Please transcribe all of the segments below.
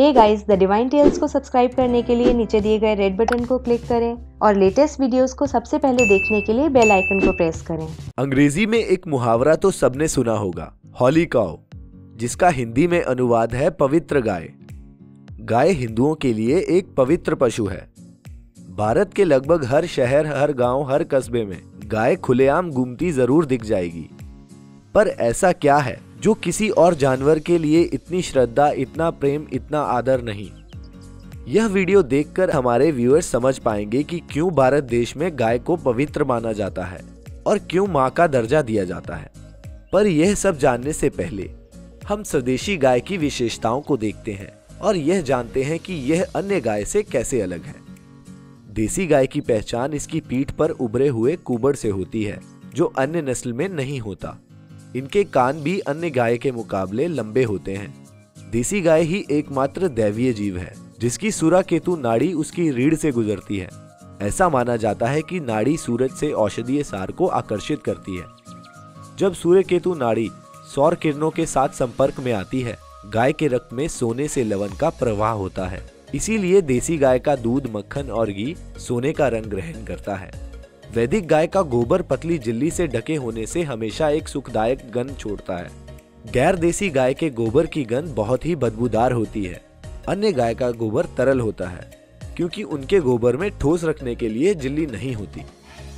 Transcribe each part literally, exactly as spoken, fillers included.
Hey guys, the divine tales को subscribe करने के लिए नीचे दिए गए रेड बटन को क्लिक करें और लेटेस्ट वीडियोस को सबसे पहले देखने के लिए बेल आइकन को प्रेस करें। अंग्रेजी में एक मुहावरा तो सबने सुना होगा, हॉली काउ, जिसका हिंदी में अनुवाद है पवित्र गाय। गाय हिंदुओं के लिए एक पवित्र पशु है। भारत के लगभग हर शहर, हर गांव, हर कस्बे में गाय खुलेआम घूमती जरूर दिख जाएगी, पर ऐसा क्या है जो किसी और जानवर के लिए इतनी श्रद्धा, इतना प्रेम, इतना आदर नहीं। यह वीडियो देखकर हमारे व्यूअर्स समझ पाएंगे कि क्यों भारत देश में गाय को पवित्र माना जाता है और क्यों माँ का दर्जा दिया जाता है। पर यह सब जानने से पहले हम स्वदेशी गाय की विशेषताओं को देखते हैं और यह जानते हैं कि यह अन्य गाय से कैसे अलग है। देसी गाय की पहचान इसकी पीठ पर उभरे हुए कूबड़ से होती है, जो अन्य नस्ल में नहीं होता। इनके कान भी अन्य गाय के मुकाबले लंबे होते हैं। देसी गाय ही एकमात्र दैवीय जीव है जिसकी सुराकेतु नाड़ी उसकी रीढ़ से गुजरती है। ऐसा माना जाता है कि नाड़ी सूरज से औषधीय सार को आकर्षित करती है। जब सूर्यकेतु नाड़ी सौर किरणों के साथ संपर्क में आती है, गाय के रक्त में सोने से लवण का प्रवाह होता है। इसीलिए देसी गाय का दूध, मक्खन और घी सोने का रंग ग्रहण करता है। वैदिक गाय का गोबर पतली जिल्ली से ढके होने से हमेशा एक सुखदायक गंध छोड़ता है। गैर देसी गाय के गोबर की गंध बहुत ही बदबूदार होती है। अन्य गाय का गोबर तरल होता है क्योंकि उनके गोबर में ठोस रखने के लिए जिल्ली नहीं होती।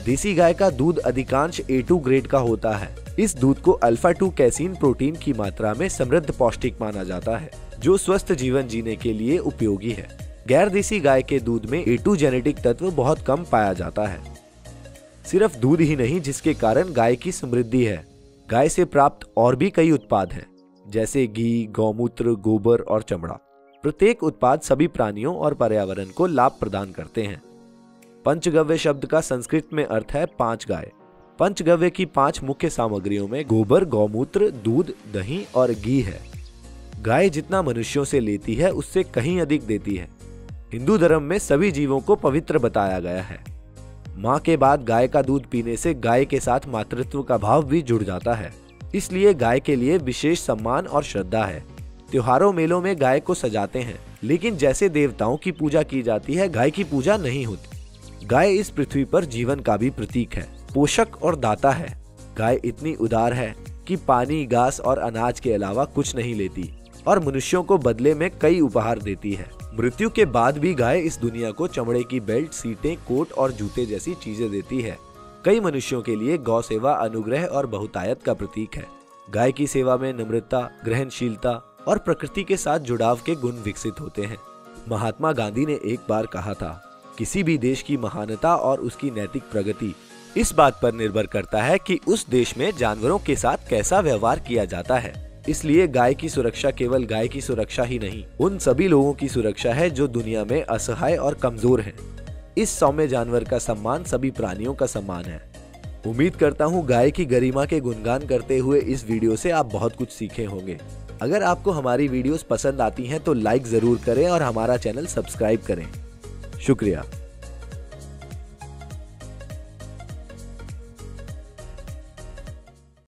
देसी गाय का दूध अधिकांश ए टू ग्रेड का होता है। इस दूध को अल्फा टू कैसीन प्रोटीन की मात्रा में समृद्ध पौष्टिक माना जाता है, जो स्वस्थ जीवन जीने के लिए उपयोगी है। गैर देसी गाय के दूध में ए टू जेनेटिक तत्व बहुत कम पाया जाता है। सिर्फ दूध ही नहीं, जिसके कारण गाय की समृद्धि है, गाय से प्राप्त और भी कई उत्पाद हैं, जैसे घी, गौमूत्र, गोबर और चमड़ा। प्रत्येक उत्पाद सभी प्राणियों और पर्यावरण को लाभ प्रदान करते हैं। पंचगव्य शब्द का संस्कृत में अर्थ है पांच गाय। पंचगव्य की पांच मुख्य सामग्रियों में गोबर, गौमूत्र, दूध, दही और घी है। गाय जितना मनुष्यों से लेती है, उससे कहीं अधिक देती है। हिंदू धर्म में सभी जीवों को पवित्र बताया गया है। माँ के बाद गाय का दूध पीने से गाय के साथ मातृत्व का भाव भी जुड़ जाता है। इसलिए गाय के लिए विशेष सम्मान और श्रद्धा है। त्योहारों, मेलों में गाय को सजाते हैं, लेकिन जैसे देवताओं की पूजा की जाती है, गाय की पूजा नहीं होती। गाय इस पृथ्वी पर जीवन का भी प्रतीक है, पोषक और दाता है। गाय इतनी उदार है कि पानी, घास और अनाज के अलावा कुछ नहीं लेती और मनुष्यों को बदले में कई उपहार देती है। मृत्यु के बाद भी गाय इस दुनिया को चमड़े की बेल्ट, सीटें, कोट और जूते जैसी चीजें देती है। कई मनुष्यों के लिए गौ सेवा अनुग्रह और बहुतायत का प्रतीक है। गाय की सेवा में नम्रता, ग्रहणशीलता और प्रकृति के साथ जुड़ाव के गुण विकसित होते हैं। महात्मा गांधी ने एक बार कहा था, किसी भी देश की महानता और उसकी नैतिक प्रगति इस बात पर निर्भर करता है कि उस देश में जानवरों के साथ कैसा व्यवहार किया जाता है। इसलिए गाय की सुरक्षा केवल गाय की सुरक्षा ही नहीं, उन सभी लोगों की सुरक्षा है जो दुनिया में असहाय और कमजोर हैं। इस सौम्य जानवर का सम्मान सभी प्राणियों का सम्मान है। उम्मीद करता हूँ गाय की गरिमा के गुणगान करते हुए इस वीडियो से आप बहुत कुछ सीखे होंगे। अगर आपको हमारी वीडियोस पसंद आती हैं तो लाइक जरूर करें और हमारा चैनल सब्सक्राइब करें। शुक्रिया।